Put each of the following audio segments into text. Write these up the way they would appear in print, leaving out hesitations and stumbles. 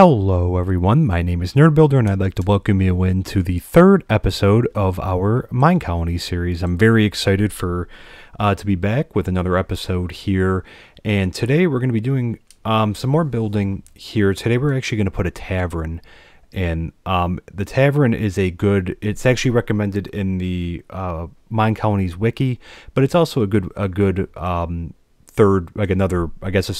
Hello everyone, my name is NerdBuilder and I'd like to welcome you into the third episode of our Mine Colony series. I'm very excited for to be back with another episode here, and today we're going to be doing some more building here. Today we're actually going to put a tavern, and the tavern is it's actually recommended in the Mine Colonies wiki, but it's also a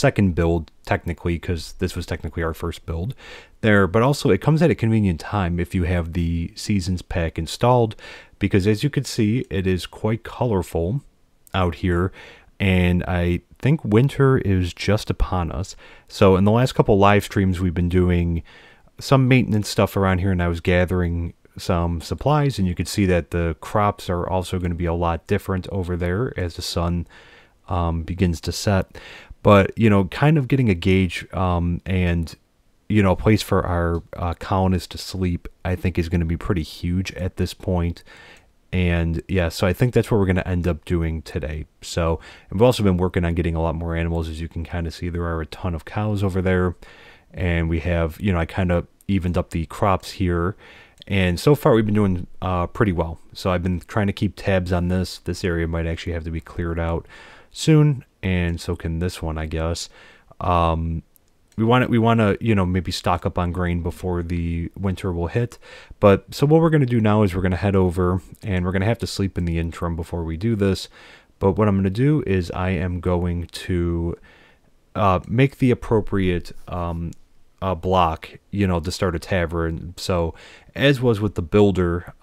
second build technically, because this was technically our first build there. But also it comes at a convenient time if you have the seasons pack installed, because as you can see it is quite colorful out here, and I think winter is just upon us. So in the last couple live streams we've been doing some maintenance stuff around here, and I was gathering some supplies, and you can see that the crops are also going to be a lot different over there as the sun begins to set. But you know, kind of getting a gauge and you know, a place for our colonists to sleep, I think is going to be pretty huge at this point. And yeah, so I think that's what we're going to end up doing today. So we've also been working on getting a lot more animals. As you can kind of see, there are a ton of cows over there, and we have, you know, I kind of evened up the crops here, and so far we've been doing pretty well. So I've been trying to keep tabs on this area. Might actually have to be cleared out soon, and so can this one, I guess. We want to, you know, maybe stock up on grain before the winter will hit. But so what we're going to do now is we're going to head over, and we're going to have to sleep in the interim before we do this. But what I'm going to do is I am going to make the appropriate block, you know, to start a tavern. So as was with the builder,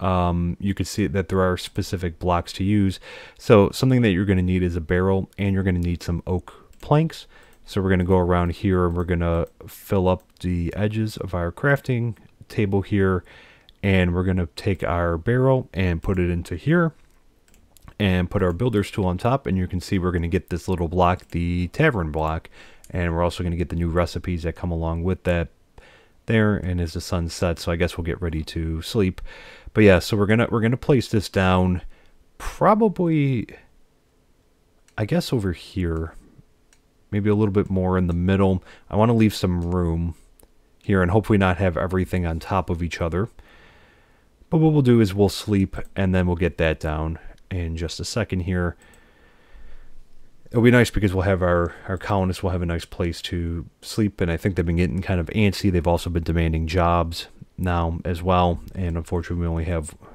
you could see that there are specific blocks to use. So something that you're going to need is a barrel, and you're going to need some oak planks. So we're going to go around here, and we're going to fill up the edges of our crafting table here, and we're going to take our barrel and put it into here and put our builder's tool on top. And you can see we're going to get this little block, the tavern block, and we're also going to get the new recipes that come along with that there. And as the sun sets, so I guess we'll get ready to sleep. But yeah, so we're gonna place this down, probably, I guess, over here, maybe a little bit more in the middle. I want to leave some room here and hopefully not have everything on top of each other. But what we'll do is we'll sleep, and then we'll get that down in just a second here. It'll be nice because we'll have our colonists will have a nice place to sleep, and I think they've been getting kind of antsy. They've also been demanding jobs now as well, and unfortunately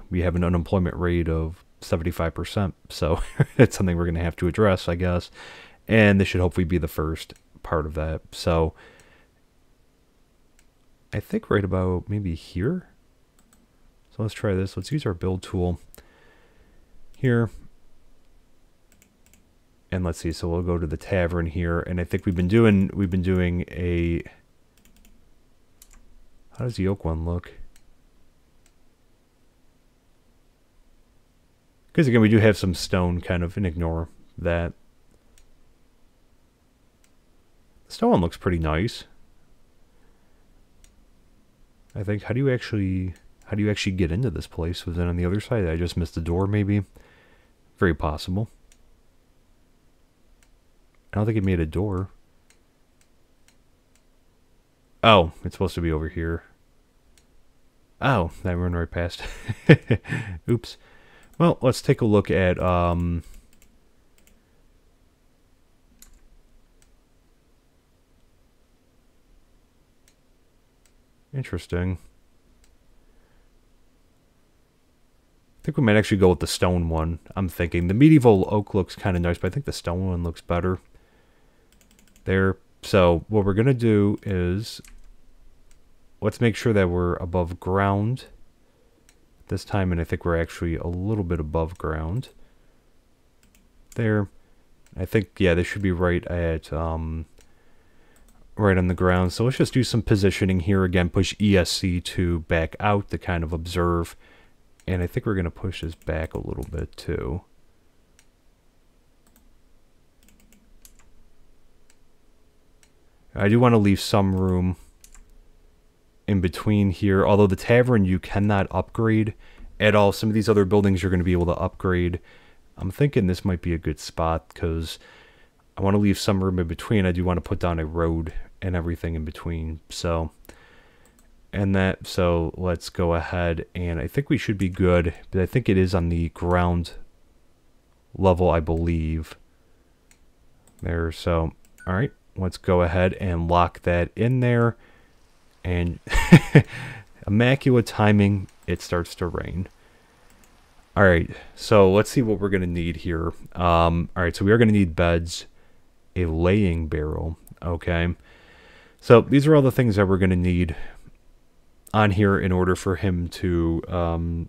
we have an unemployment rate of 75%, so it's something we're going to have to address, I guess. And this should hopefully be the first part of that. So I think right about maybe here. So let's try this. Let's use our build tool here. And let's see, so we'll go to the tavern here, and I think we've been doing a, how does the oak one look? Because again, we do have some stone kind of, and ignore that. The stone one looks pretty nice, I think. How do you actually get into this place? Was it on the other side? I just missed the door maybe. Very possible. I don't think it made a door. Oh, it's supposed to be over here. Oh, I ran right past. Oops. Well, let's take a look at... Interesting. I think we might actually go with the stone one, I'm thinking. The medieval oak looks kind of nice, but I think the stone one looks better. There. So what we're going to do is let's make sure that we're above ground this time, and I think we're actually a little bit above ground there. I think, yeah, this should be right at right on the ground. So let's just do some positioning here. Again, push ESC to back out to kind of observe, and I think we're going to push this back a little bit too. I do want to leave some room in between here, although the tavern you cannot upgrade at all. Some of these other buildings you're going to be able to upgrade. I'm thinking this might be a good spot because I want to leave some room in between. I do want to put down a road and everything in between. So and that, so let's go ahead, and I think we should be good, but I think it is on the ground level, I believe. There, so, all right, let's go ahead and lock that in there, and immaculate timing, it starts to rain. All right, so let's see what we're gonna need here. All right, so we are gonna need beds, a laying barrel, okay? So these are all the things that we're gonna need on here in order for him to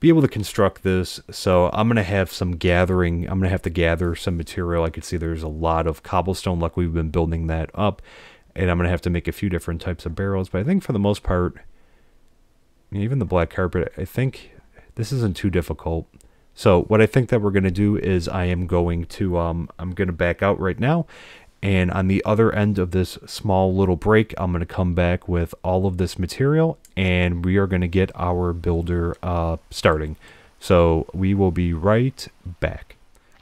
be able to construct this. So I'm gonna have some gathering, I'm gonna have to gather some material. I could see there's a lot of cobblestone, like we've been building that up, and I'm gonna have to make a few different types of barrels, but I think for the most part, even the black carpet, I think this isn't too difficult. So what I think that we're gonna do is I am going to, I'm gonna back out right now, and on the other end of this small little break, I'm going to come back with all of this material, and we are going to get our builder starting. So we will be right back.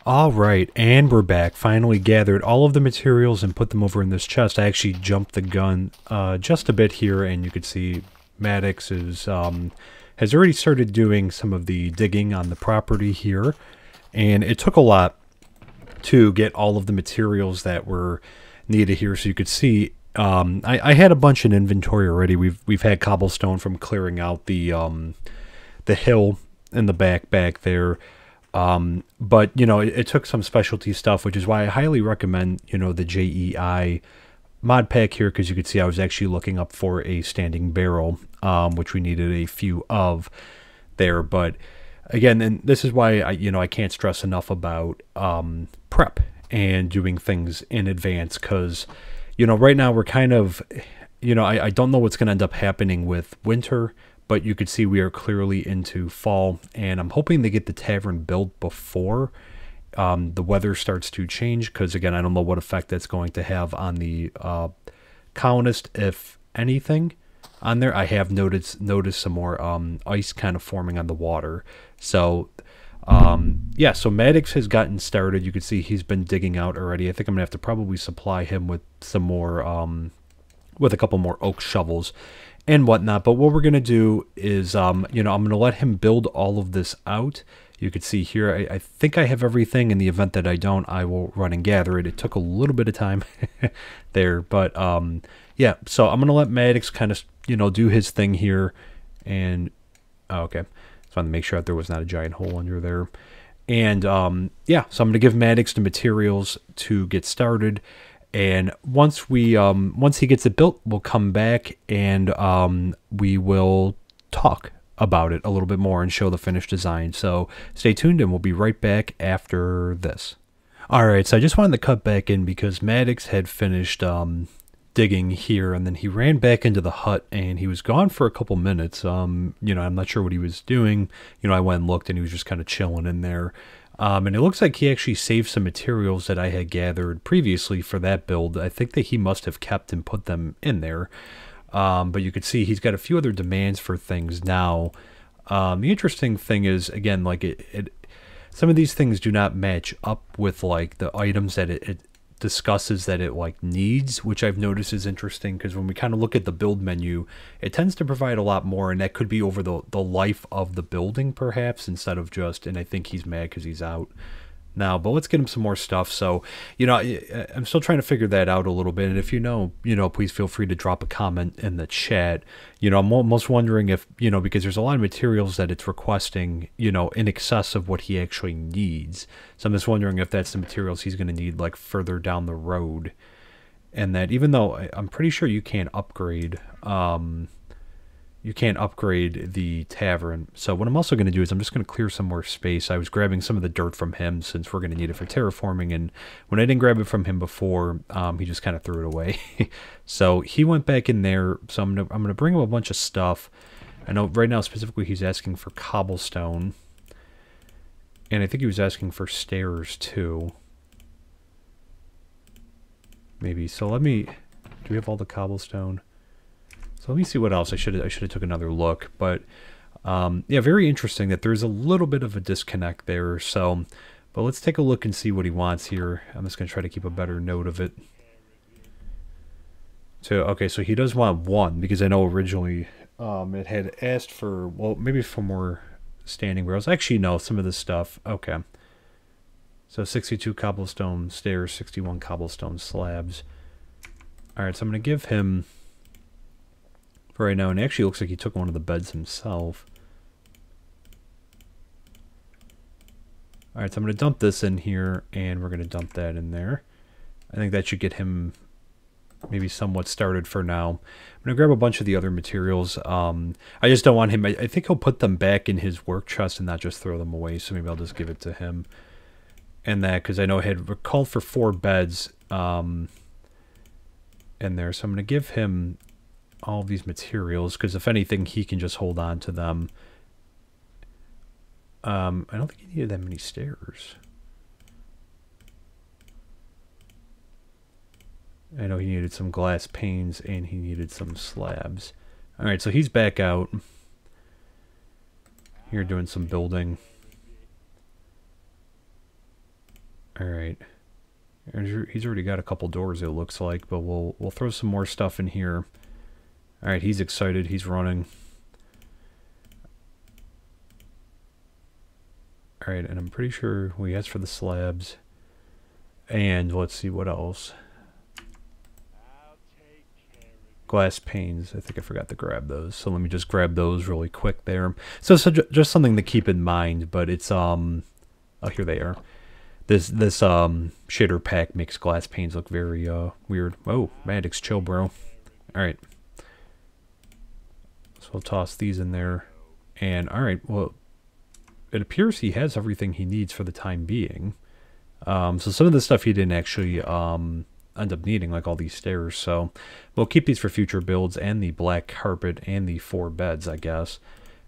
All right, and we're back. Finally gathered all of the materials and put them over in this chest. I actually jumped the gun just a bit here, and you can see Maddox is, has already started doing some of the digging on the property here, and it took a lot to get all of the materials that were needed here. So you could see I had a bunch in inventory already. We've had cobblestone from clearing out the hill in the back there, but you know, it took some specialty stuff, which is why I highly recommend, you know, the JEI mod pack here, because you could see I was actually looking up for a standing barrel, which we needed a few of there. But again, and this is why I, you know, I can't stress enough about prep and doing things in advance, because, you know, right now we're kind of, you know, I don't know what's going to end up happening with winter, but you could see we are clearly into fall, and I'm hoping to get the tavern built before the weather starts to change, because again, I don't know what effect that's going to have on the colonist, if anything. On there, I have noticed some more ice kind of forming on the water. So yeah, so Maddox has gotten started. You can see he's been digging out already. I think I'm gonna have to probably supply him with some more with a couple more oak shovels and whatnot. But what we're gonna do is you know, I'm gonna let him build all of this out. You can see here, I think I have everything. In the event that I don't, I will run and gather it. It took a little bit of time there, but yeah, so I'm gonna let Maddox kind of, you know, do his thing here. And oh, okay, just wanted to make sure that there was not a giant hole under there. And yeah, so I'm gonna give Maddox the materials to get started, and once we once he gets it built, we'll come back and we will talk about it a little bit more and show the finished design. So stay tuned, and we'll be right back after this. All right, so I just wanted to cut back in because Maddox had finished digging here, and then he ran back into the hut, and he was gone for a couple minutes. You know, I'm not sure what he was doing. You know, I went and looked, and he was just kind of chilling in there. And it looks like he actually saved some materials that I had gathered previously for that build. I think that he must have kept and put them in there. But you could see he's got a few other demands for things now. The interesting thing is, again, like some of these things do not match up with like the items that it discusses that it like needs, which I've noticed is interesting, because when we kind of look at the build menu, it tends to provide a lot more, and that could be over the life of the building perhaps, instead of just, and I think he's mad because he's out now, but let's get him some more stuff. So, you know, I'm still trying to figure that out a little bit, and if you know, you know, please feel free to drop a comment in the chat. You know, I'm almost wondering if, you know, because there's a lot of materials that it's requesting, you know, in excess of what he actually needs, so I'm just wondering if that's the materials he's going to need like further down the road. And that, even though I'm pretty sure you can't upgrade you can't upgrade the tavern. So what I'm also going to do is I'm just going to clear some more space. I was grabbing some of the dirt from him since we're going to need it for terraforming, and when I didn't grab it from him before, he just kind of threw it away. So he went back in there, so I'm going to bring him a bunch of stuff. I know right now specifically he's asking for cobblestone, and I think he was asking for stairs too. Maybe, so let me, do we have all the cobblestone? Let me see what else. I should have took another look, but yeah, very interesting that there's a little bit of a disconnect there. So, but let's take a look and see what he wants here. I'm just going to try to keep a better note of it. So, okay, so he does want one, because I know originally it had asked for, well, maybe for more standing rails. Actually, no, some of this stuff. Okay. So 62 cobblestone stairs, 61 cobblestone slabs. All right, so I'm going to give him for right now, and it actually looks like he took one of the beds himself. All right, so I'm going to dump this in here, and we're going to dump that in there. I think that should get him maybe somewhat started for now. I'm going to grab a bunch of the other materials. I just don't want him... I think he'll put them back in his work chest and not just throw them away, so maybe I'll just give it to him. And that, because I know I had called for 4 beds in there. So I'm going to give him all these materials, because if anything, he can just hold on to them. I don't think he needed that many stairs. I know he needed some glass panes and he needed some slabs. All right, so he's back out here doing some building. All right, he's already got a couple doors, it looks like, but we'll throw some more stuff in here. All right, he's excited. He's running. All right, and I'm pretty sure we asked for the slabs. And let's see what else. Glass panes. I think I forgot to grab those, so let me just grab those really quick there. So just something to keep in mind, but it's oh, here they are. This shader pack makes glass panes look very weird. Oh, Maddox, chill, bro. All right, so we'll toss these in there, and all right, well, it appears he has everything he needs for the time being. So some of the stuff he didn't actually end up needing, like all these stairs, so we'll keep these for future builds, and the black carpet and the 4 beds, I guess,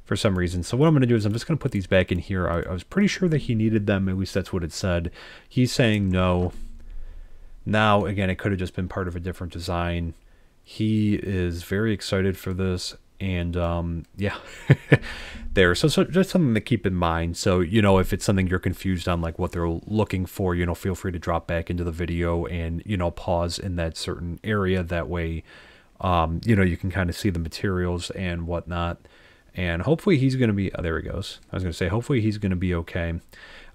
for some reason. So what I'm going to do is I'm just going to put these back in here. I was pretty sure that he needed them, at least that's what it said. He's saying no. Now, again, it could have just been part of a different design. He is very excited for this, and yeah, there. So just something to keep in mind. So, you know, if it's something you're confused on, like what they're looking for, you know, feel free to drop back into the video and, you know, pause in that certain area. That way, you know, you can kind of see the materials and whatnot. And hopefully he's going to be, oh, there he goes. I was going to say, hopefully he's going to be okay.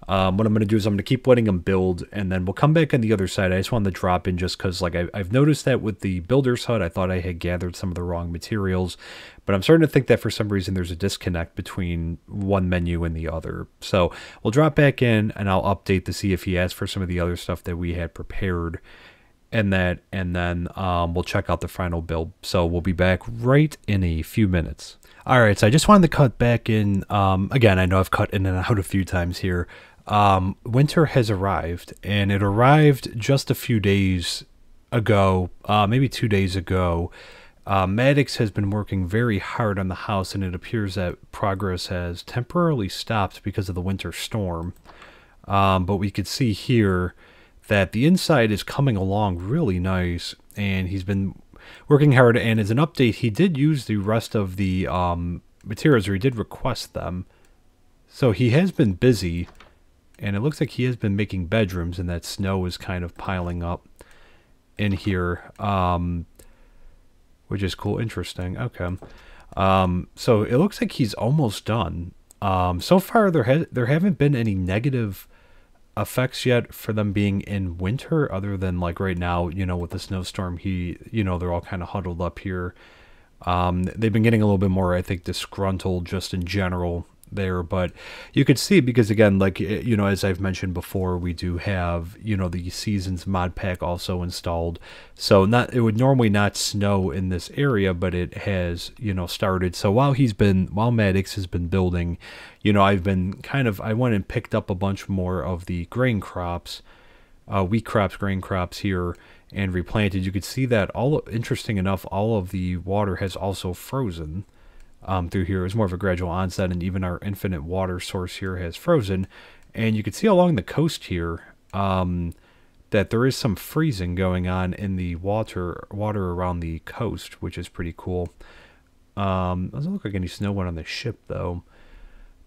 What I'm going to do is I'm going to keep letting him build, and then we'll come back on the other side. I just wanted to drop in just because, like, I've noticed that with the builder's hut, I thought I had gathered some of the wrong materials, but I'm starting to think that for some reason there's a disconnect between one menu and the other. So we'll drop back in, and I'll update to see if he asked for some of the other stuff that we had prepared, and that, and then we'll check out the final build. So we'll be back right in a few minutes. All right, so I just wanted to cut back in. Again, I know I've cut in and out a few times here. Winter has arrived, and it arrived just a few days ago, maybe 2 days ago. Maddox has been working very hard on the house, and it appears that progress has temporarily stopped because of the winter storm. But we could see here that the inside is coming along really nice, and he's been working hard. And as an update, he did use the rest of the materials, or he did request them. So he has been busy. And it looks like he has been making bedrooms, and that snow is kind of piling up in here, which is cool. Interesting. Okay. So it looks like he's almost done. So far, there haven't been any negative effects yet for them being in winter, other than, like, right now, you know, with the snowstorm, you know, they're all kind of huddled up here. They've been getting a little bit more, I think, disgruntled just in general there, but you could see, because again, like, you know, as I've mentioned before, we do have, you know, the seasons mod pack also installed, so it would normally not snow in this area, but it has, you know, started. So while Maddox has been building, you know, I've been kind of, I went and picked up a bunch more of the grain crops, wheat crops, grain crops here, and replanted. You could see that interesting enough, all of the water has also frozen through here. It was more of a gradual onset, and even our infinite water source here has frozen. And you can see along the coast here that there is some freezing going on in the water around the coast, which is pretty cool. Doesn't look like any snow went on the ship, though.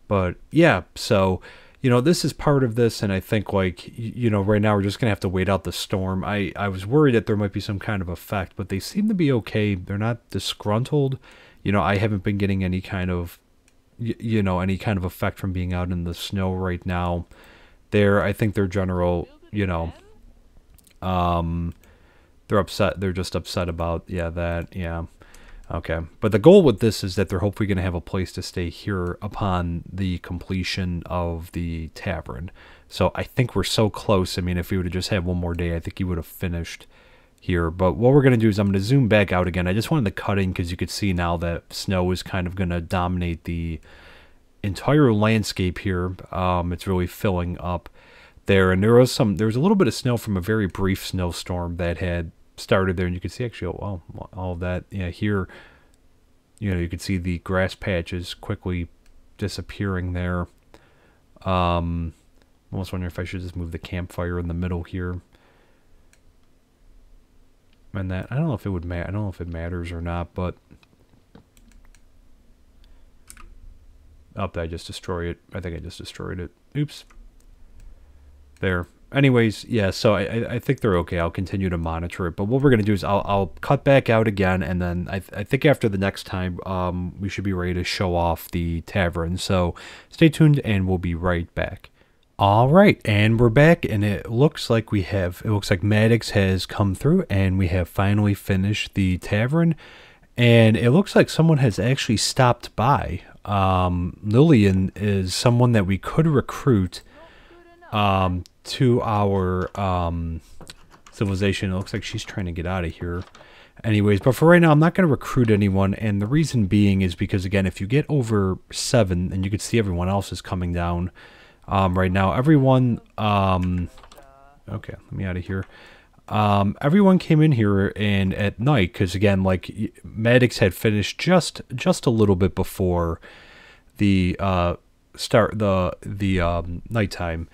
But yeah, so you know, this is part of this, and I think, like, you know, right now we're just going to have to wait out the storm. I was worried that there might be some kind of effect, but they seem to be okay. They're not disgruntled. You know, I haven't been getting any kind of, you know, any kind of effect from being out in the snow right now. They're, I think their general, you know, they're upset. They're just upset about, yeah, that, yeah. Okay, but the goal with this is that they're hopefully going to have a place to stay here upon the completion of the tavern. So I think we're so close. I mean, if we would have just had one more day, I think he would have finished here. But what we're going to do is I'm going to zoom back out again. I just wanted to cut in because you could see now that snow is kind of going to dominate the entire landscape here. It's really filling up there. And there was a little bit of snow from a very brief snowstorm that had started there, and you can see actually all of that, yeah, here, you know, you can see the grass patches quickly disappearing there. Almost wondering if I should just move the campfire in the middle here, and that, I don't know if it would matter. I don't know if it matters or not, but up, I just destroy it. I think I just destroyed it. Oops. There. Anyways, yeah, so I think they're okay. I'll continue to monitor it. But what we're going to do is I'll cut back out again, and then I think after the next time, we should be ready to show off the tavern. So stay tuned, and we'll be right back. All right, and we're back, and it looks like Maddox has come through, and we have finally finished the tavern. And it looks like someone has actually stopped by. Lillian is someone that we could recruit to our civilization. It looks like she's trying to get out of here anyways, but for right now I'm not going to recruit anyone, and the reason being is because, again, if you get over 7, and you can see everyone else is coming down right now, everyone okay, let me out of here. Everyone came in here and at night, because, again, like, Maddox had finished just a little bit before the nighttime.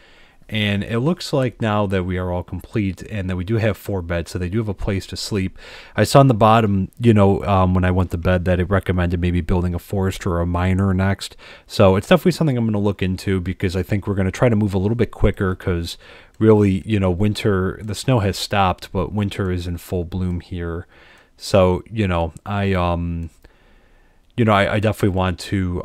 And it looks like now that we are all complete and that we do have 4 beds, so they do have a place to sleep. I saw on the bottom, you know, when I went to bed, that it recommended maybe building a forester or a miner next. So it's definitely something I'm going to look into, because I think we're going to try to move a little bit quicker, because really, you know, winter, the snow has stopped, but winter is in full bloom here. So, you know, I definitely want to,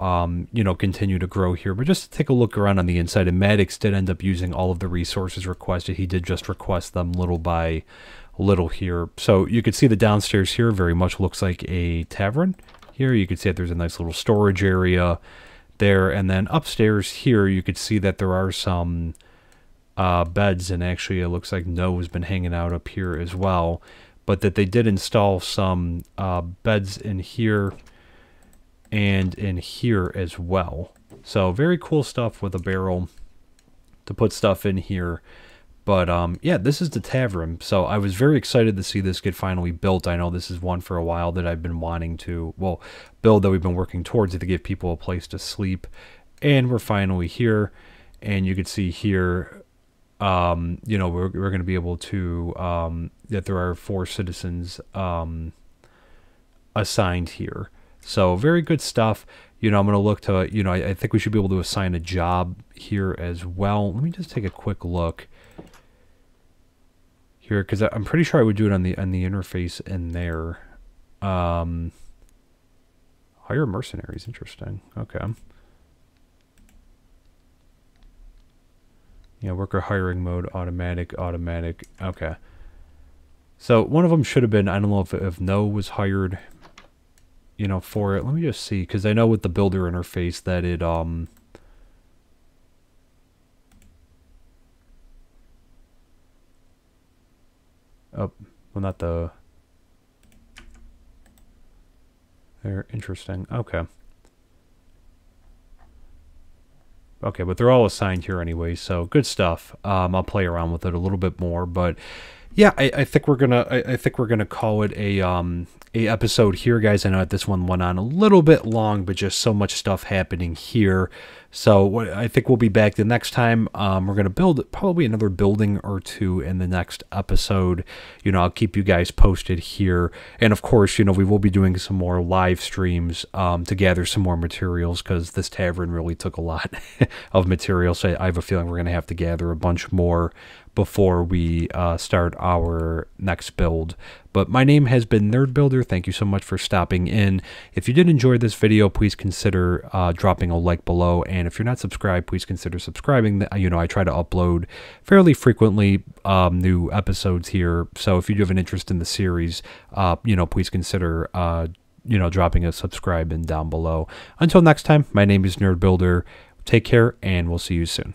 you know, continue to grow here. But just to take a look around on the inside, and Maddox did end up using all of the resources requested. He did just request them little by little here. So you could see the downstairs here very much looks like a tavern. Here you could see that there's a nice little storage area there. And then upstairs here, you could see that there are some beds. And actually, it looks like Noah's been hanging out up here as well. But that they did install some beds in here and in here as well. So very cool stuff with a barrel to put stuff in here. But yeah, this is the tavern. So I was very excited to see this get finally built. I know this is one for a while that I've been wanting to, well, build, that we've been working towards it, to give people a place to sleep. And we're finally here. And you can see here, you know, we're going to be able to, that there are 4 citizens assigned here. So very good stuff. You know, I'm going to look to, you know, I think we should be able to assign a job here as well. Let me just take a quick look here, because I'm pretty sure I would do it on the interface in there. Hire mercenaries. Interesting. Okay. Yeah, worker hiring mode, automatic. Okay. So one of them should have been, I don't know if no was hired, you know, for it. Let me just see, because I know with the builder interface that it, oh, well, not the, they're interesting, okay. Okay, but they're all assigned here anyway, so good stuff. I'll play around with it a little bit more, but yeah, I think we're gonna call it a episode here, guys. I know that this one went on a little bit long, but just so much stuff happening here. So I think we'll be back the next time. We're going to build probably another building or two in the next episode. You know, I'll keep you guys posted here. And of course, you know, we will be doing some more live streams to gather some more materials, because this tavern really took a lot of material. So I have a feeling we're going to have to gather a bunch more before we start our next build. But my name has been NerdBuilder. Thank you so much for stopping in. If you did enjoy this video, please consider dropping a like below. And if you're not subscribed, please consider subscribing. You know, I try to upload fairly frequently new episodes here. So if you do have an interest in the series, you know, please consider, you know, dropping a subscribe in down below. Until next time, my name is NerdBuilder. Take care, and we'll see you soon.